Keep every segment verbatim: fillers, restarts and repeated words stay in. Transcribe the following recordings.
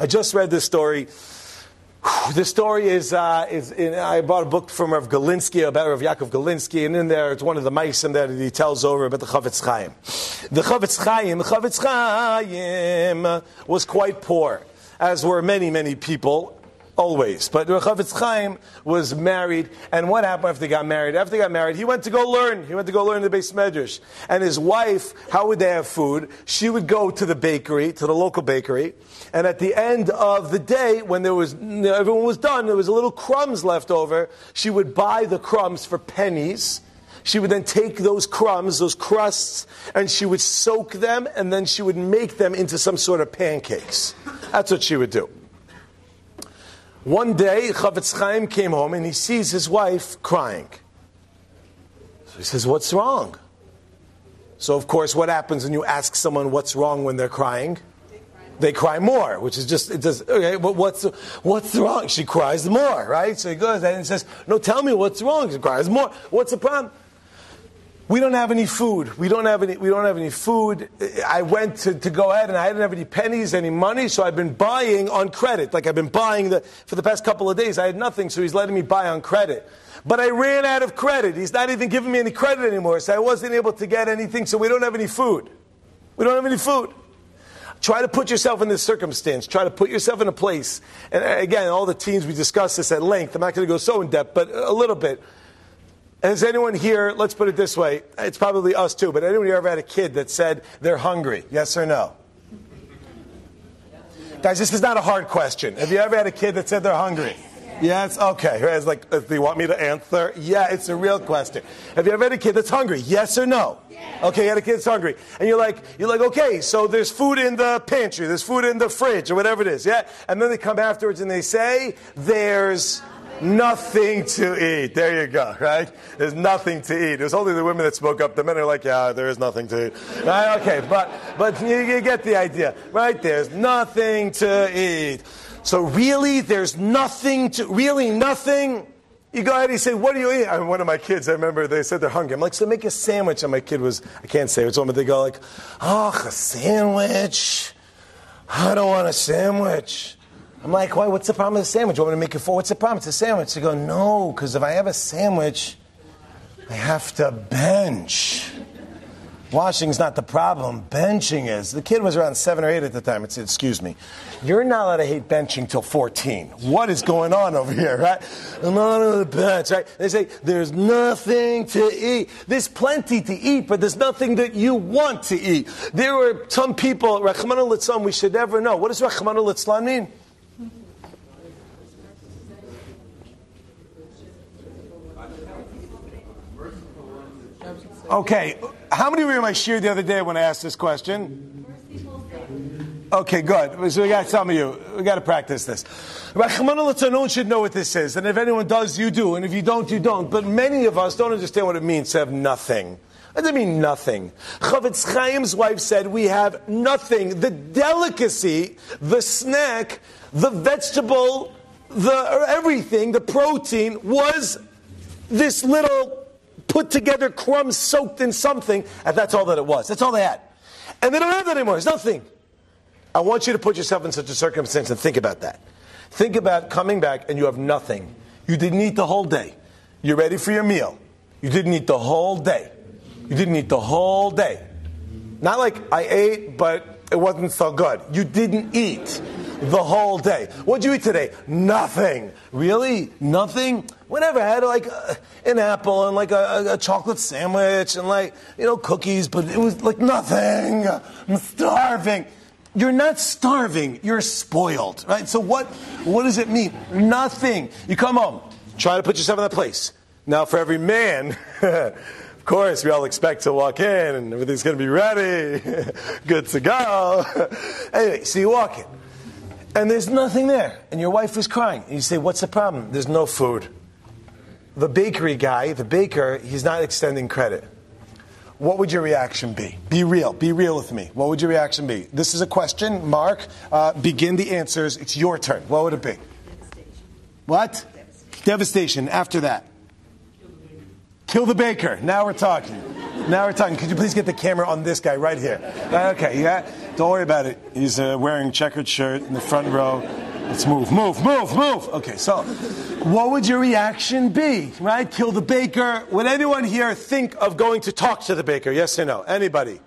I just read this story. The story is, uh, is in, I bought a book from Rav Galinsky, about Rav Yaakov Galinsky, and in there, it's one of the maisim that he tells over about the Chofetz Chaim. The Chofetz Chaim, the Chofetz Chaim was quite poor, as were many, many people, always. But the Chofetz Chaim was married, and what happened after they got married? After they got married, he went to go learn. He went to go learn the Beis Medrash. And his wife, how would they have food? She would go to the bakery, to the local bakery, and at the end of the day, when there was, everyone was done, there was a little crumbs left over, she would buy the crumbs for pennies. She would then take those crumbs, those crusts, and she would soak them, and then she would make them into some sort of pancakes. That's what she would do. One day, Chofetz Chaim came home and he sees his wife crying. So he says, "What's wrong?" So, of course, what happens when you ask someone what's wrong when they're crying? They cry more, they cry more which is just, it does, okay, but what's, what's wrong? She cries more, right? So he goes and he says, "No, tell me what's wrong." She cries more. "What's the problem?" "We don't have any food. We don't have any. We don't have any food. I went to, to go ahead, and I didn't have any pennies, any money. So I've been buying on credit. Like I've been buying the for the past couple of days. I had nothing, so he's letting me buy on credit. But I ran out of credit. He's not even giving me any credit anymore. So I wasn't able to get anything. So we don't have any food. We don't have any food." Try to put yourself in this circumstance. Try to put yourself in a place. And again, all the teens, we discussed this at length. I'm not going to go so in depth, but a little bit. And is anyone here, let's put it this way, it's probably us too, but anyone here ever had a kid that said they're hungry? Yes or no? Guys, this is not a hard question. Have you ever had a kid that said they're hungry? Yes? Yes? Okay. It's like, do you want me to answer? Yeah, it's a real question. Have you ever had a kid that's hungry? Yes or no? Yes. Okay, you had a kid that's hungry. And you're like, you're like, okay, so there's food in the pantry, there's food in the fridge, or whatever it is, yeah? And then they come afterwards and they say, there's nothing to eat. There you go, right? There's nothing to eat. It was only the women that spoke up. The men are like, yeah, there is nothing to eat. Right? Okay, but, but you, you get the idea, right? There's nothing to eat. So really, there's nothing to, really nothing? You go ahead and you say, what do you eat? I mean, one of my kids, I remember, they said they're hungry. I'm like, so make a sandwich. And my kid was, I can't say it, but they go like, oh, a sandwich? I don't want a sandwich. I'm like, why? What's the problem with a sandwich? You want me to make it for? What's the problem? It's a sandwich. They go, no, because if I have a sandwich, I have to bench. Washing's not the problem. Benching is. The kid was around seven or eight at the time. It said, excuse me, you're not allowed to hate benching till fourteen. What is going on over here, right? I'm not on the bench, right? They say, there's nothing to eat. There's plenty to eat, but there's nothing that you want to eat. There were some people, Rachmanu litzlan, we should never know. What does Rachmanu litzlan mean? Okay, how many of you were in my shiur the other day when I asked this question? Okay, good. So we got some of you. We got to practice this. Rachmanu litzlan, no one should know what this is. And if anyone does, you do. And if you don't, you don't. But many of us don't understand what it means to have nothing. It doesn't mean nothing. Chofetz Chaim's wife said, we have nothing. The delicacy, the snack, the vegetable, the everything, the protein, was this little put together crumbs soaked in something, and that's all that it was. That's all they had. And they don't have that anymore. It's nothing. I want you to put yourself in such a circumstance and think about that. Think about coming back and you have nothing. You didn't eat the whole day. You're ready for your meal. You didn't eat the whole day. You didn't eat the whole day. Not like I ate, but it wasn't so good. You didn't eat the whole day. What'd you eat today? Nothing. Really? Nothing? Whatever. I had like uh, an apple and like a, a chocolate sandwich and like, you know, cookies, but it was like nothing. I'm starving. You're not starving. You're spoiled, right? So what, what does it mean? Nothing. You come home. Try to put yourself in that place. Now for every man, of course, we all expect to walk in and everything's going to be ready. Good to go. Anyway, so you walk in. And there's nothing there. And your wife is crying. And you say, what's the problem? There's no food. The bakery guy, the baker, he's not extending credit. What would your reaction be? Be real. Be real with me. What would your reaction be? This is a question. Mark, uh, begin the answers. It's your turn. What would it be? Devastation. What? Devastation. Devastation. After that. Kill the baker. Now we're talking. Now we're talking. Could you please get the camera on this guy right here? Okay, yeah. Don't worry about it. He's uh, wearing a checkered shirt in the front row. Let's move, move, move, move. Okay, so what would your reaction be, right? Kill the baker. Would anyone here think of going to talk to the baker? Yes or no? Anybody?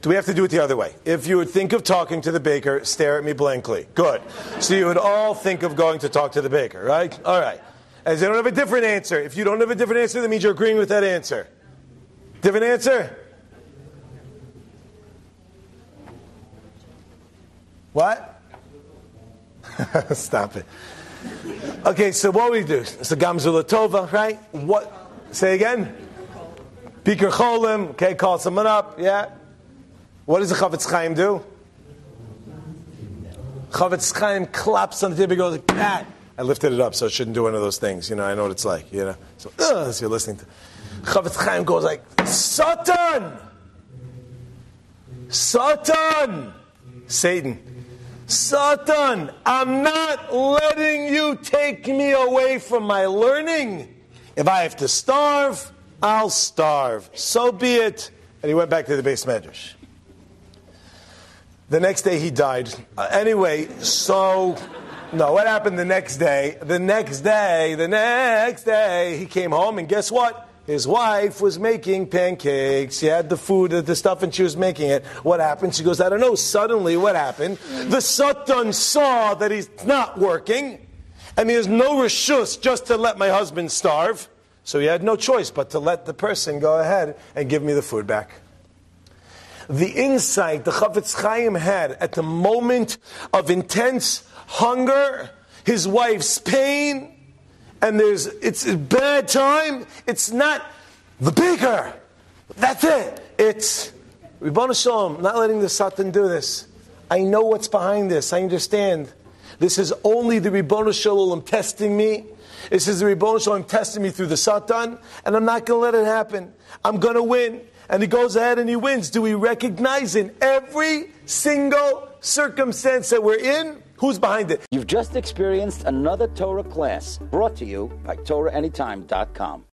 Do we have to do it the other way? If you would think of talking to the baker, stare at me blankly. Good. So you would all think of going to talk to the baker, right? All right. As they don't have a different answer. If you don't have a different answer, that means you're agreeing with that answer. Different answer? What? Stop it. Okay, so what we do? So Gam Zu L'Tova, right? What? Say again? Bikur Cholim. Okay, call someone up. Yeah. What does the Chofetz Chaim do? Chofetz Chaim claps on the table and goes like that. I lifted it up, so I shouldn't do one of those things. You know, I know what it's like. You know, so, uh, so you're listening to Chofetz Chaim goes like, Satan, Satan, Satan. Satan, I'm not letting you take me away from my learning. If I have to starve, I'll starve. So be it. And he went back to the Beis Medrash. The next day he died. Uh, anyway, so, no, what happened the next day? The next day, the next day, he came home, and guess what? His wife was making pancakes. She had the food, the stuff, and she was making it. What happened? She goes, I don't know. Suddenly, what happened? The Satan saw that he's not working, and he has no reshus just to let my husband starve. So he had no choice but to let the person go ahead and give me the food back. The insight the Chofetz Chaim had at the moment of intense hunger, his wife's pain, and there's, it's a bad time. It's not the baker. That's it. It's Ribono Shel Olam, not letting the Satan do this. I know what's behind this. I understand. This is only the Ribono Shel Olam testing me. This is the Ribono Shel Olam testing me through the Satan, and I'm not going to let it happen. I'm going to win. And he goes ahead and he wins. Do we recognize in every single circumstance that we're in? Who's behind it? You've just experienced another Torah class brought to you by Torah Anytime dot com.